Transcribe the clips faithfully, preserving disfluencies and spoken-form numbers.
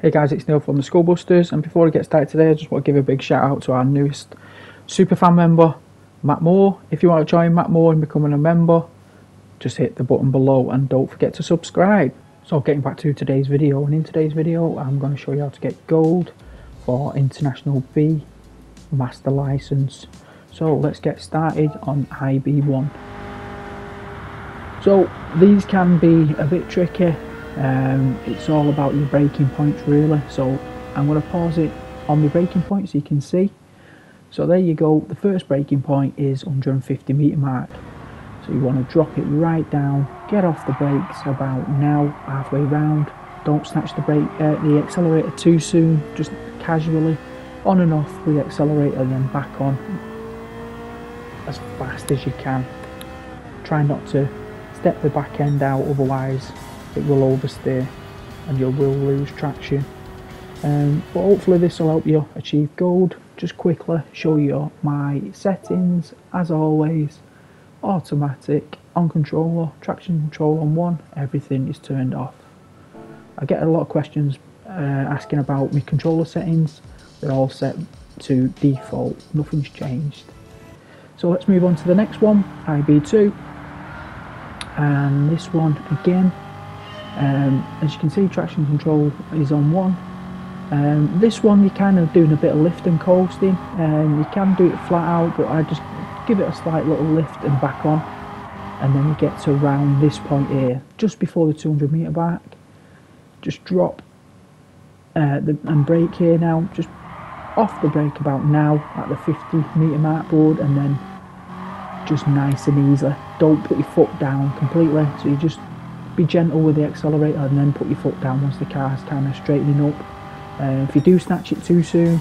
Hey guys, it's Neil from the Skull Busters, and before I get started today I just want to give a big shout out to our newest superfan member, Matt Moore. If you want to join Matt Moore in becoming a member, just hit the button below and don't forget to subscribe. So getting back to today's video, and in today's video I'm going to show you how to get gold for International B Master License. So let's get started on I B one. So these can be a bit tricky. Um, it's all about your breaking points really, so I'm going to pause it on my breaking point so you can see. So there you go, the first breaking point is one hundred fifty metre mark, so you want to drop it right down, get off the brakes about now, halfway round, don't snatch the brake, uh, the accelerator too soon, just casually, on and off with the accelerator and then back on as fast as you can. Try not to step the back end out, otherwise it will oversteer and you will lose traction, um, but hopefully this will help you achieve gold. Just quickly show you my settings as always: automatic, on controller, traction control on one, everything is turned off. I get a lot of questions uh, asking about my controller settings. They're all set to default, nothing's changed. So let's move on to the next one, I B two, and this one again, Um, as you can see, traction control is on one. Um, this one you're kind of doing a bit of lift and coasting, and um, you can do it flat out, but I just give it a slight little lift and back on, and then you get to around this point here just before the two hundred metre mark. Just drop uh, the, and brake here now, just off the brake about now at the fifty metre mark board, and then just nice and easy, don't put your foot down completely, so you just be gentle with the accelerator and then put your foot down once the car's kind of straightening up. Uh, if you do snatch it too soon,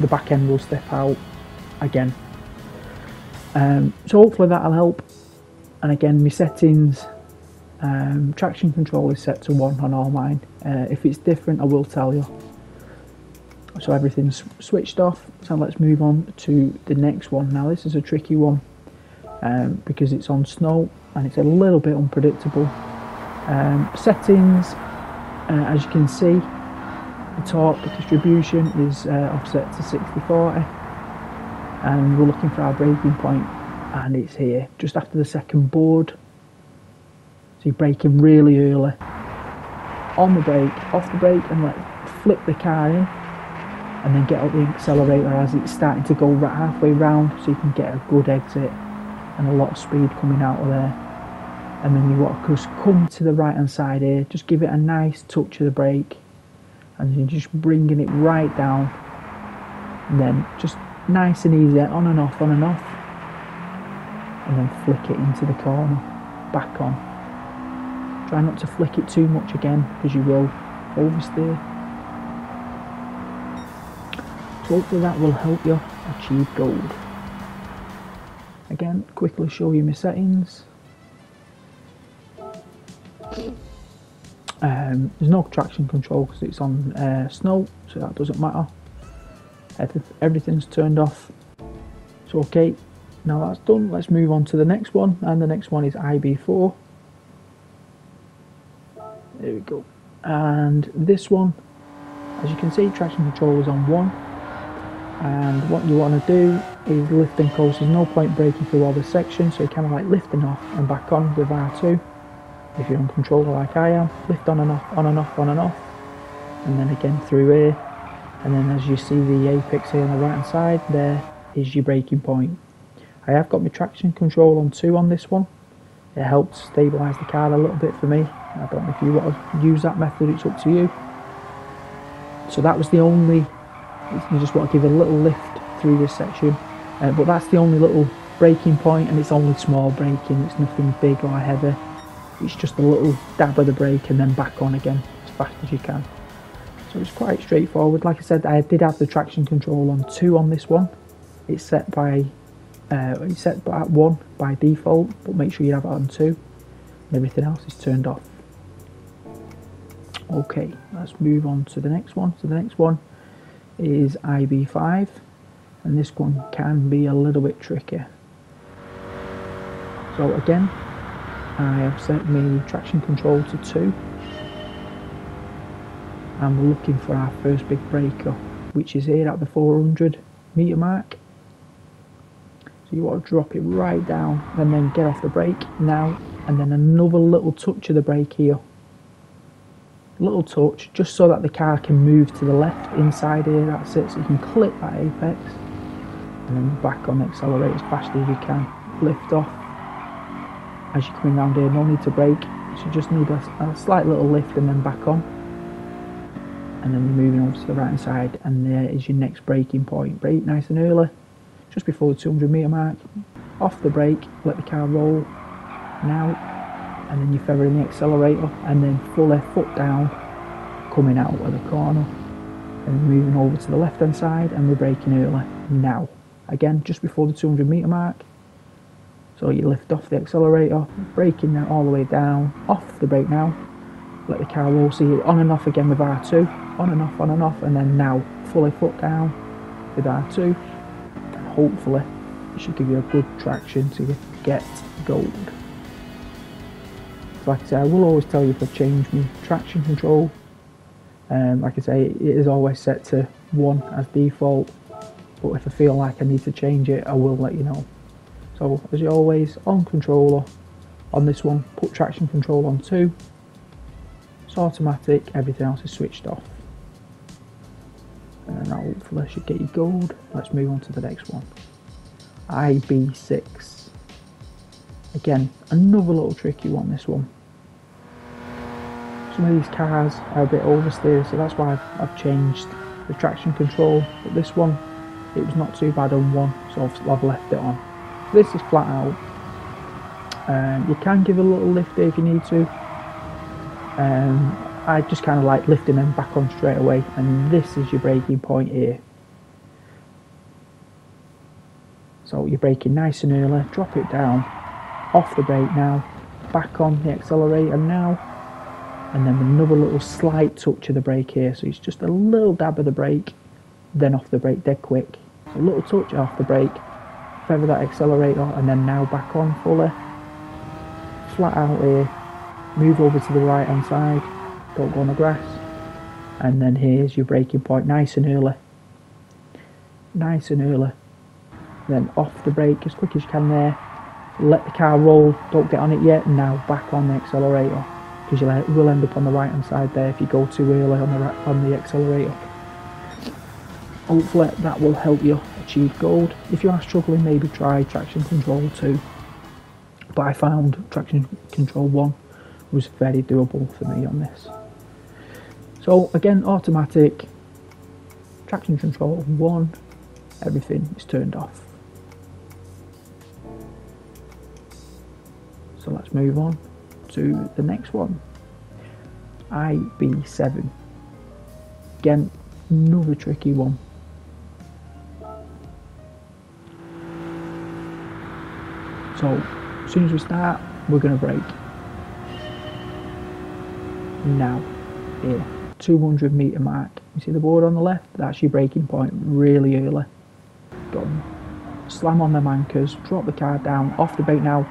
the back end will step out again. Um, so hopefully that'll help. And again, my settings, um, traction control is set to one on all mine. Uh, if it's different, I will tell you. So everything's switched off. So let's move on to the next one. Now this is a tricky one um, because it's on snow and it's a little bit unpredictable. Um, settings, uh, as you can see, the torque distribution is uh, offset to sixty forty, and we're looking for our braking point, and it's here just after the second board, so you're braking really early, on the brake, off the brake, and let flip the car in and then get up the accelerator as it's starting to go right halfway round, so you can get a good exit and a lot of speed coming out of there. And then you want to come to the right hand side here, just give it a nice touch of the brake, and you're just bringing it right down, and then just nice and easy, on and off, on and off, and then flick it into the corner, back on. Try not to flick it too much again because you will oversteer. So hopefully that will help you achieve gold. Again, quickly show you my settings. Um, there's no traction control because it's on uh, snow, so that doesn't matter. Everything's turned off. So okay, now that's done, let's move on to the next one, and the next one is I B four. There we go. And this one, as you can see, traction control is on one, and what you want to do is lift and coast. There's no point braking through all this section, so you kind of like lifting off and back on with R two. If you're on controller like I am, lift on and off, on and off, on and off, and then again through here, and then as you see the apex here on the right hand side, there is your braking point. I have got my traction control on two on this one. It helps stabilise the car a little bit for me. I don't know if you want to use that method, it's up to you. So that was the only, you just want to give a little lift through this section, uh, but that's the only little braking point, and it's only small braking, it's nothing big or heavy. It's just a little dab of the brake and then back on again as fast as you can. So it's quite straightforward. Like I said, I did have the traction control on two on this one. It's set by uh, it's set at one by default, but make sure you have it on two, and everything else is turned off. Okay, let's move on to the next one. So the next one is I B five, and this one can be a little bit trickier. So again, I have set my traction control to two, I'm looking for our first big breakup, which is here at the four hundred meter mark. So you want to drop it right down and then get off the brake now, and then another little touch of the brake here. Little touch just so that the car can move to the left inside here, that's it, so you can clip that apex and then back on, accelerate as fast as you can, lift off. As you're coming around here, no need to brake, so you just need a, a slight little lift and then back on, and then you're moving on to the right hand side, and there is your next braking point. Brake nice and early, just before the two hundred meter mark, off the brake, let the car roll now, and then you're feathering the accelerator and then full left foot down, coming out of the corner and moving over to the left hand side, and we're braking early now, again just before the two hundred meter mark. So you lift off the accelerator, braking now all the way down, off the brake now, let the car roll, see it on and off again with R two, on and off, on and off, and then now full left foot down with R two, and hopefully it should give you a good traction to get gold. Like I say, I will always tell you if I've changed my traction control. Um, like I say, it is always set to one as default, but if I feel like I need to change it, I will let you know. So as you always, on controller, on this one, put traction control on two. It's automatic, everything else is switched off. And that hopefully should get you gold. Let's move on to the next one. I B six. Again, another little tricky one, this one. Some of these cars are a bit oversteer, so that's why I've, I've changed the traction control, but this one, it was not too bad on one, so I've, I've left it on. This is flat out. Um, you can give a little lift here if you need to. Um, I just kind of like lifting them back on straight away, and this is your braking point here. So you're braking nice and early, drop it down, off the brake now, back on the accelerator now, and then another little slight touch of the brake here, so it's just a little dab of the brake, then off the brake dead quick. So a little touch off the brake, feather that accelerator, and then now back on fully, flat out here, move over to the right hand side, don't go on the grass, and then here's your braking point, nice and early, nice and early, then off the brake as quick as you can there, let the car roll, don't get on it yet, now back on the accelerator, because you will end up on the right hand side there if you go too early on the, on the accelerator. Hopefully that will help you achieve gold. If you are struggling, maybe try traction control two, but I found traction control one was very doable for me on this. So again, automatic, traction control one, everything is turned off. So let's move on to the next one, I B seven. Again, another tricky one. So as soon as we start, we're going to brake. Now, here, two hundred meter mark. You see the board on the left? That's your braking point, really early. Done. Slam on them anchors, drop the car down, off the brake now.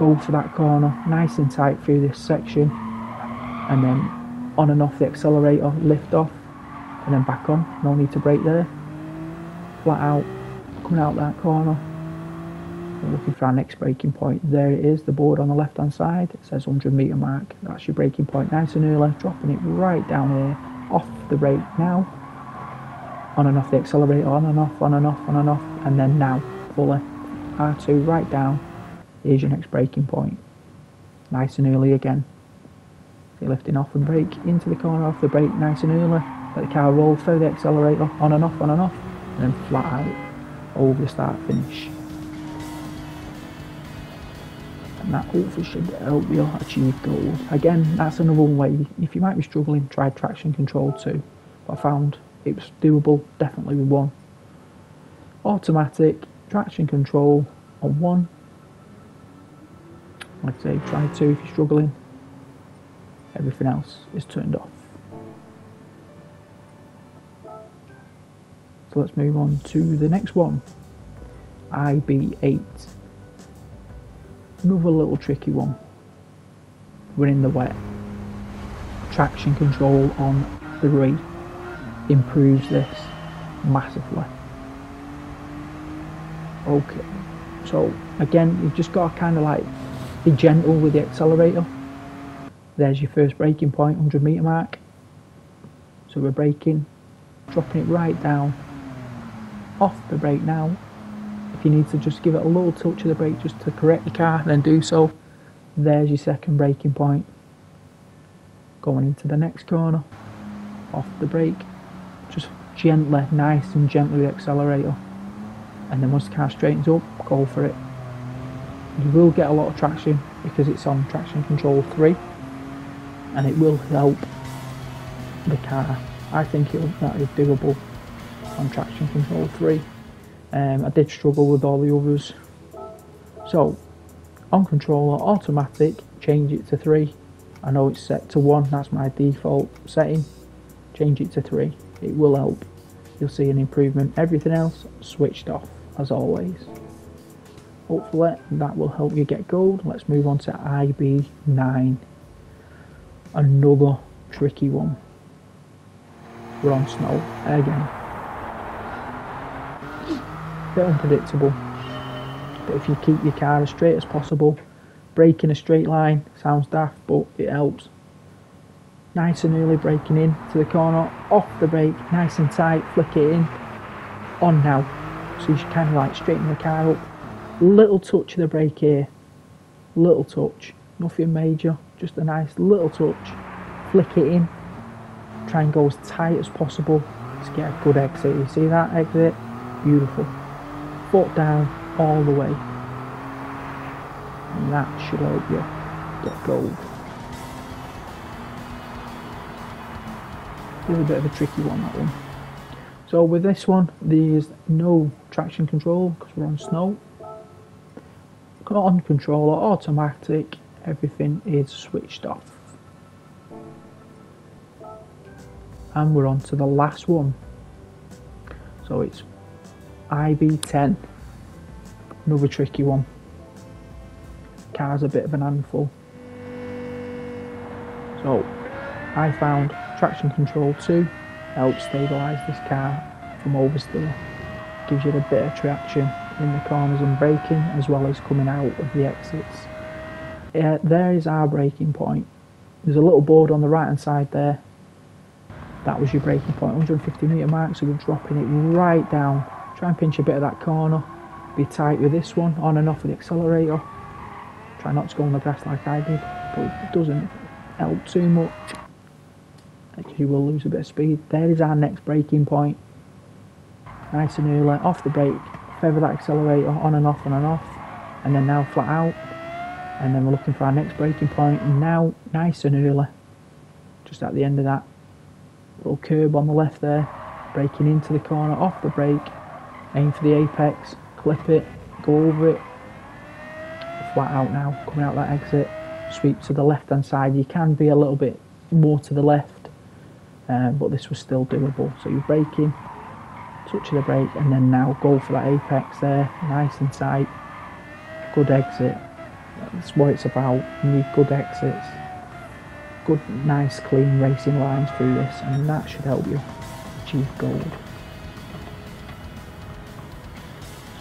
Go for that corner, nice and tight through this section, and then on and off the accelerator, lift off, and then back on, no need to brake there, flat out, coming out that corner. We're looking for our next braking point, there it is, the board on the left hand side, it says one hundred meter mark, that's your braking point, nice and early, dropping it right down here, off the brake now, on and off the accelerator, on and off, on and off, on and off, and then now, fully, R two right down. Here's your next braking point, nice and early again. So you're lifting off and brake into the corner, off the brake, nice and early. Let the car roll through the accelerator, on and off, on and off, and then flat out over the start finish. And that hopefully should help you achieve gold. Again, that's another way. If you might be struggling, try traction control too. But I found it was doable, definitely with one. Automatic, traction control on one. Like I say, try two if you're struggling. Everything else is turned off. So let's move on to the next one, I B eight. Another little tricky one. We're in the wet. Traction control on three improves this massively. Okay, so again, you've just got to kind of like be gentle with the accelerator. There's your first braking point, one hundred meter mark. So we're braking, dropping it right down, off the brake now. If you need to just give it a little touch of the brake just to correct the car, then do so. There's your second braking point. Going into the next corner, off the brake, just gently, nice and gently with the accelerator. And then once the car straightens up, go for it. You will get a lot of traction because it's on traction control three, and it will help the car. I think it'll, that is doable on traction control three. Um, I did struggle with all the others. So on controller, automatic, change it to three. I know it's set to one, that's my default setting. Change it to three, it will help. You'll see an improvement. Everything else switched off as always. Hopefully that will help you get gold. Let's move on to I B nine. Another tricky one. We're on snow again. Bit unpredictable, but if you keep your car as straight as possible, braking a straight line sounds daft, but it helps. Nice and early, braking in to the corner, off the brake, nice and tight, flick it in, on now. So you should kind of like straighten the car up. Little touch of the brake here, little touch, nothing major, just a nice little touch, flick it in, try and go as tight as possible to get a good exit. You see that exit? Beautiful. Foot down all the way, and that should help you get gold. It's a bit of a tricky one, that one. So with this one, there's no traction control because we're on snow. On controller, automatic, everything is switched off. And we're on to the last one. So it's I B ten. Another tricky one. Car's a bit of an handful. So I found traction control two helps stabilise this car from oversteer. Gives you a bit of traction in the corners and braking, as well as coming out of the exits. Uh, there is our braking point. There's a little board on the right hand side there. That was your braking point, one hundred fifty meter mark, so we're dropping it right down. Try and pinch a bit of that corner, be tight with this one, on and off with the accelerator. Try not to go on the grass like I did, but it doesn't help too much because you will lose a bit of speed. There is our next braking point, nice and early, off the brake, feather that accelerator, on and off, on and off, and then now flat out, and then we're looking for our next braking point, and now nice and early, just at the end of that little curb on the left there, braking into the corner, off the brake, aim for the apex, clip it, go over it, flat out now, coming out that exit, sweep to the left hand side. You can be a little bit more to the left, um, but this was still doable. So you're braking, touch of the brake, and then now go for that apex there, nice and tight, good exit. That's what it's about. You need good exits, good nice clean racing lines through this, and that should help you achieve gold.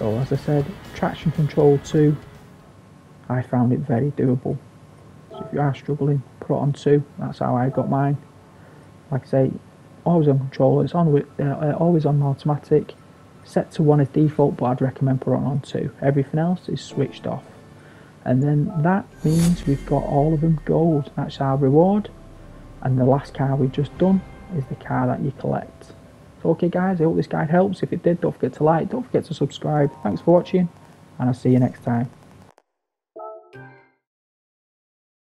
So as I said, traction control two, I found it very doable. So if you are struggling, put it on two. That's how I got mine. Like I say, always on controller, it's on, uh, always on automatic, set to one as default, but I'd recommend put it on two. Everything else is switched off. And then that means we've got all of them gold. That's our reward. And the last car we've just done is the car that you collect. So okay guys, I hope this guide helps. If it did, don't forget to like, don't forget to subscribe. Thanks for watching, and I'll see you next time.